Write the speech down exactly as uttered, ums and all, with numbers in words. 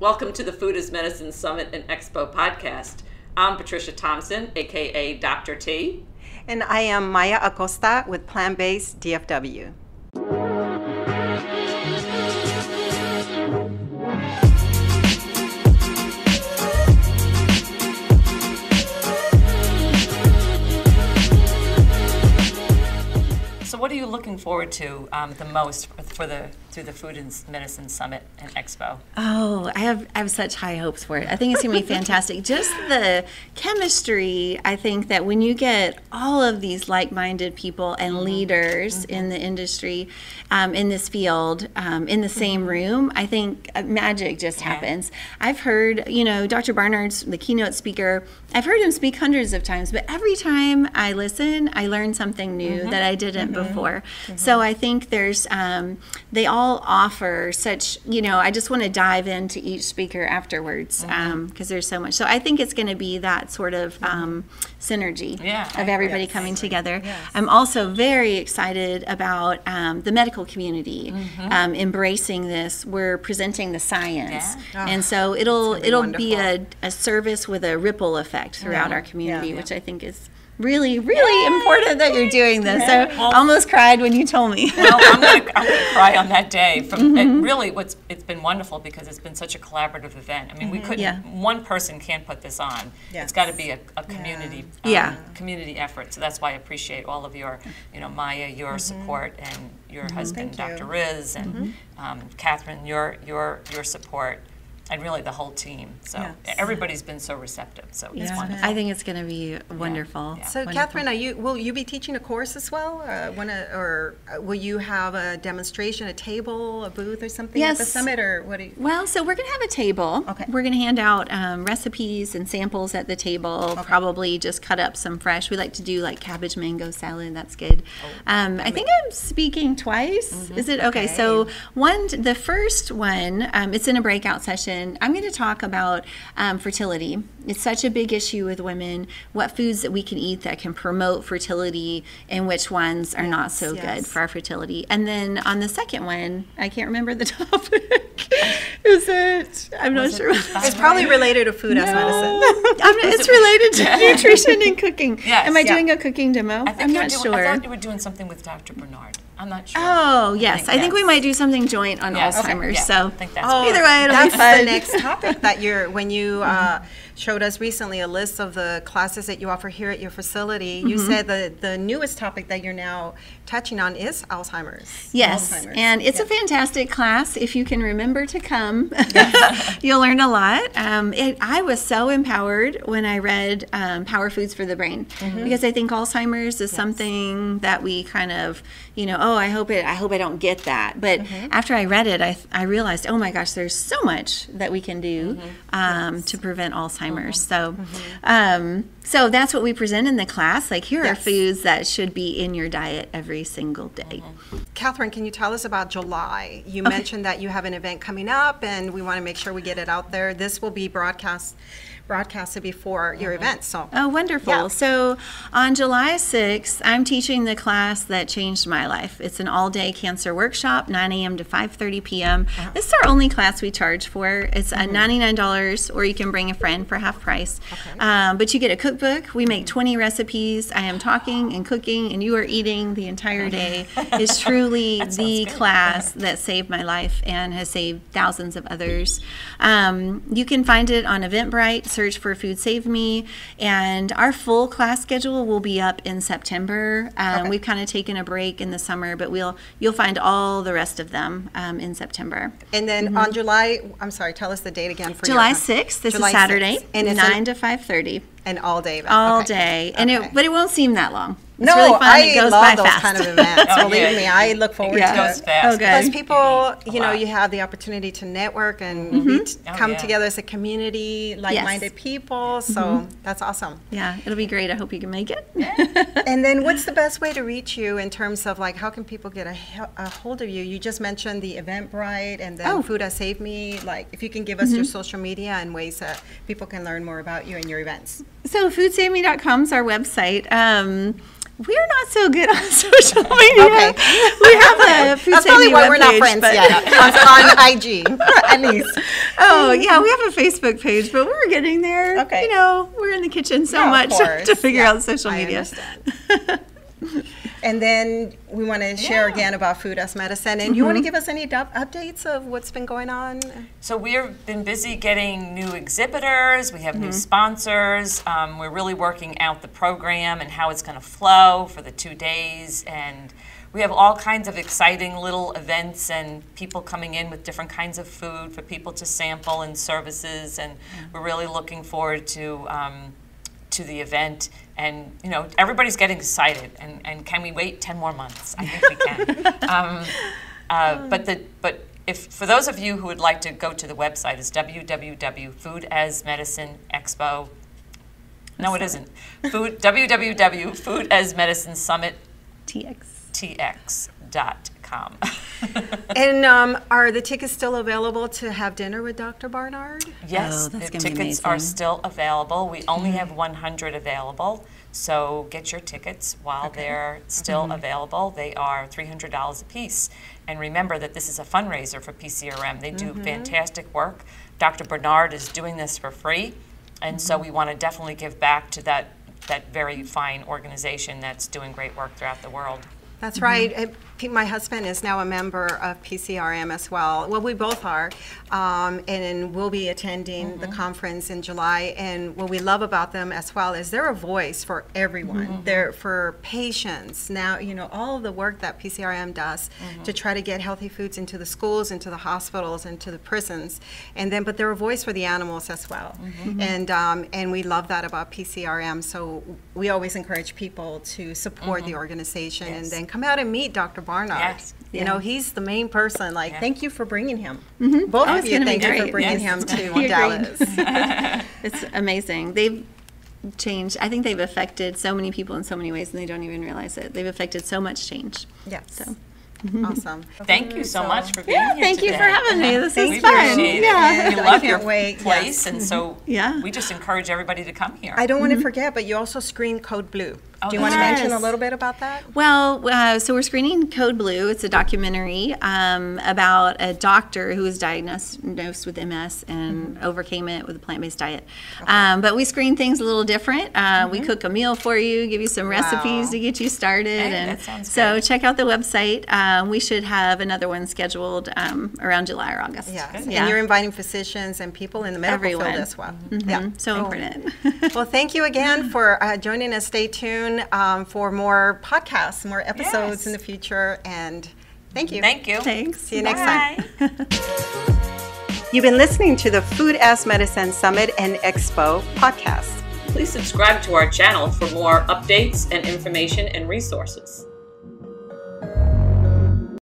Welcome to the Food as Medicine Summit and Expo podcast. I'm Patricia Thompson, aka Doctor T. And I am Maya Acosta with Plant-Based D F W. So what are you looking forward to um, the most for the through the Food and Medicine Summit and Expo? Oh, I have I have such high hopes for it. I think it's going to be fantastic. Just the chemistry, I think that when you get all of these like-minded people and mm-hmm. leaders mm-hmm. in the industry, um, in this field, um, in the same mm-hmm. room, I think magic just yeah. happens. I've heard, you know, Doctor Barnard's the keynote speaker. I've heard him speak hundreds of times, but every time I listen, I learn something new mm-hmm. that I didn't mm-hmm. before. Mm-hmm. So I think there's, um, they all offer such, you know, I just want to dive into each speaker afterwards because mm-hmm. um, there's so much. So I think it's going to be that sort of um, synergy yeah, of everybody yes. coming together. Yes. I'm also very excited about um, the medical community mm-hmm. um, embracing this. We're presenting the science. Yeah. Oh, and so it'll, it'll wonderful. be a, a service with a ripple effect throughout yeah. our community, yeah, yeah. which I think is really, really Yay! important that you're doing this. Yeah. I well, almost cried when you told me. Well, I'm going to cry on that day. From mm-hmm. it really, what's it's been wonderful because it's been such a collaborative event. I mean, mm-hmm. we couldn't. Yeah. One person can't put this on. Yes. It's got to be a, a community, yeah. Um, yeah. community effort. So that's why I appreciate all of your, you know, Maya, your mm-hmm. support, and your mm-hmm. husband, Thank Doctor You. Riz, and mm-hmm. um, Catherine, your your your support. And really the whole team. So yes. everybody's been so receptive. So yeah. it's wonderful. I think it's going to be wonderful. Yeah. Yeah. So wonderful. Catherine, are you will you be teaching a course as well? Uh, wanna, or will you have a demonstration, a table, a booth or something yes. at the summit? Or what? Are you? Well, so we're going to have a table. Okay. We're going to hand out um, recipes and samples at the table, okay. probably just cut up some fresh. We like to do like cabbage mango salad. That's good. Oh, um, I think I'm speaking twice. Mm-hmm. Is it? Okay. okay. So one, the first one, um, it's in a breakout session. I'm going to talk about um, fertility. It's such a big issue with women, what foods that we can eat that can promote fertility and which ones are yes, not so yes. good for our fertility. And then on the second one, I can't remember the topic. Is it? I'm Was not it sure. It's probably related to food no. as medicine. I'm, it's related to nutrition and cooking. Yes, Am I yeah. doing a cooking demo? I think I'm not doing, sure. I thought you were doing something with Doctor Barnard. I'm not sure. Oh, yes. I think, I think we might do something joint on yes. Alzheimer's. Okay. Yeah. So I think that's oh, either way, it'll that's be fun. The next topic that you're, when you uh, showed us recently a list of the classes that you offer here at your facility, mm-hmm. you said the, the newest topic that you're now touching on is Alzheimer's. Yes, Alzheimer's. and it's yes. a fantastic class. If you can remember to come, yes. you'll learn a lot. Um, it, I was so empowered when I read um, Power Foods for the Brain mm-hmm. because I think Alzheimer's is yes. something that we kind of, you know, oh, I hope it. I hope I don't get that. But mm-hmm. after I read it, I, I realized, oh my gosh, there's so much that we can do mm-hmm. um, yes. to prevent Alzheimer's. Mm-hmm. So, mm-hmm. um, so that's what we present in the class. Like, here yes. are foods that should be in your diet every single day. Mm-hmm. Catherine, can you tell us about July? You okay. mentioned that you have an event coming up, and we want to make sure we get it out there. This will be broadcast. broadcasted before your mm-hmm. event. So. Oh, wonderful. Yeah. So on July sixth, I'm teaching the class that changed my life. It's an all-day cancer workshop, nine a m to five thirty p m Uh-huh. This is our only class we charge for. It's mm-hmm. ninety-nine dollars, or you can bring a friend for half price. Okay. Um, but you get a cookbook. We make twenty recipes. I am talking and cooking, and you are eating the entire day. It's truly the good. class that saved my life and has saved thousands of others. Um, you can find it on Eventbrite. Search for Food Save Me, and our full class schedule will be up in September. Um, okay. We've kind of taken a break in the summer, but we'll you'll find all the rest of them um, in September. And then mm-hmm. on July, I'm sorry, tell us the date again for July sixth. This July is Saturday, and it's nine to five thirty, and all day. Event. All okay. day, and okay. it but it won't seem that long. It's no, really fun. I it goes love by those fast. kind of events. oh, Believe yeah. me, I look forward yeah. to it. Goes fast. Okay. Because people, you, you know, lot. you have the opportunity to network and mm-hmm. we t- oh, come yeah. together as a community, like-minded yes. people. So mm-hmm. that's awesome. Yeah, it'll be great. I hope you can make it. Yeah. And then, what's the best way to reach you in terms of like how can people get a, a hold of you? You just mentioned the Eventbrite and then oh. Food As Save Me. Like, if you can give us mm-hmm. your social media and ways that people can learn more about you and your events. So, food save me dot com is our website. Um, We're not so good on social media. Okay. We have the Food That's probably why we're not friends yet. On I G, at least. Oh, yeah, we have a Facebook page, but we're getting there. Okay. You know, we're in the kitchen so yeah, much to figure yeah, out social media. I understand. And then we want to share yeah. again about Food as Medicine. And mm-hmm. you want to give us any updates of what's been going on? So we've been busy getting new exhibitors. We have mm-hmm. new sponsors. Um, we're really working out the program and how it's going to flow for the two days. And we have all kinds of exciting little events and people coming in with different kinds of food for people to sample and services. And mm-hmm. we're really looking forward to um, to the event. And, you know, everybody's getting excited, and, and can we wait ten more months? I think we can. um, uh, but the but if for those of you who would like to go to the website, it's w w w dot food as medicine expo. No, it isn't. Food, w w w dot food as medicine summit dot t x dot com. And um, are the tickets still available to have dinner with Doctor Barnard? Yes, oh, the tickets are still available. We only have one hundred available, so get your tickets while okay. they're still mm-hmm. available. They are three hundred dollars a piece. And remember that this is a fundraiser for P C R M. They do mm-hmm. fantastic work. Doctor Barnard is doing this for free, and mm-hmm. so we want to definitely give back to that, that very fine organization that's doing great work throughout the world. That's right. Mm-hmm. My husband is now a member of P C R M as well. Well, we both are, um, and we'll be attending mm-hmm. the conference in July. And what we love about them as well is they're a voice for everyone. Mm-hmm. They're for patients. Now, you know, all of the work that P C R M does mm-hmm. to try to get healthy foods into the schools, into the hospitals, into the prisons, and then, but they're a voice for the animals as well. Mm-hmm. And um, and we love that about P C R M. So we always encourage people to support mm-hmm. the organization yes. and then come out and meet Doctor Barnard. Yes. You yeah. know, he's the main person. Like, yeah. thank you for bringing him. Mm-hmm. Both oh, of you, thank you for bringing yes. him to Dallas. It's amazing. They've changed. I think they've affected so many people in so many ways, and they don't even realize it. They've affected so much change. Yes. So. Awesome. Thank you so, so much for being yeah, here thank today. You for having me. This is we fun. Yeah. We love your wait. Place, yes. and so yeah. we just encourage everybody to come here. I don't want mm-hmm. to forget, but you also screen Code Blue. Oh, do you yes. want to mention a little bit about that? Well, uh, so we're screening Code Blue. It's a documentary um, about a doctor who was diagnosed with M S and mm-hmm. overcame it with a plant-based diet. Okay. Um, but we screen things a little different. Uh, mm-hmm. We cook a meal for you, give you some wow. recipes to get you started. Hey, and that sounds so good. Check out the website. Um, we should have another one scheduled um, around July or August. Yes. Yeah. And you're inviting physicians and people in the medical Everyone. Field as well. Mm-hmm. Yeah. So oh. important. Well, thank you again for uh, joining us. Stay tuned. Um, for more podcasts, more episodes yes. in the future, and thank you. Thank you. Thanks. See you Bye. Next time. You've been listening to the Food as Medicine Summit and Expo podcast. Please subscribe to our channel for more updates and information and resources.